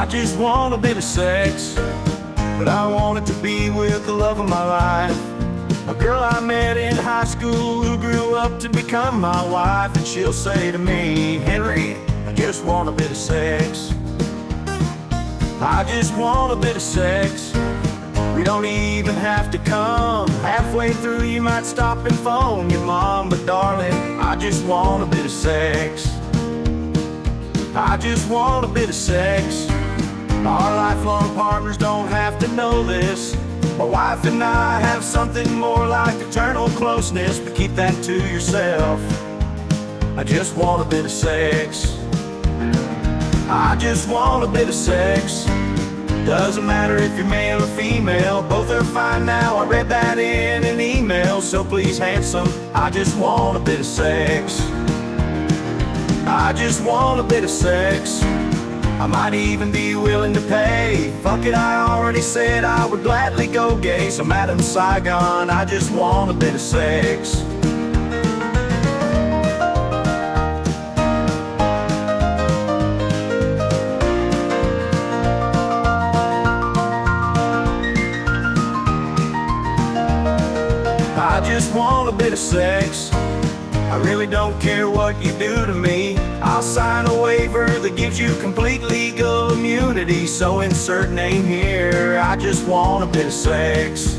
I just want a bit of sex, but I want it to be with the love of my life. A girl I met in high school who grew up to become my wife, and she'll say to me, Henry, I just want a bit of sex. I just want a bit of sex. You don't even have to come. Halfway through you might stop and phone your mom, but darling, I just want a bit of sex. I just want a bit of sex. Our lifelong partners don't have to know this. My wife and I have something more like eternal closeness, but keep that to yourself. I just want a bit of sex. I just want a bit of sex. Doesn't matter if you're male or female, both are fine now. I read that in an email, so please handsome, I just want a bit of sex. I just want a bit of sex. I might even be willing to pay. Fuck it, I already said I would gladly go gay. So Madame Saigon, I just want a bit of sex. I just want a bit of sex. I really don't care what you do to me. I'll sign a waiver that gives you complete legal immunity, so insert name here. I just want a bit of sex.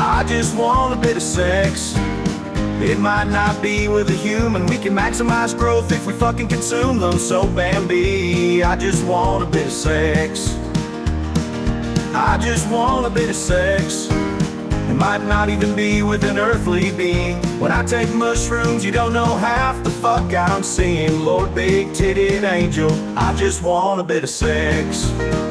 I just want a bit of sex. It might not be with a human. We can maximize growth if we fucking consume them. So Bambi, I just want a bit of sex. I just want a bit of sex. It might not even be with an earthly being. When I take mushrooms, you don't know half the fuck I'm seeing. Lord, big-titted angel, I just want a bit of sex.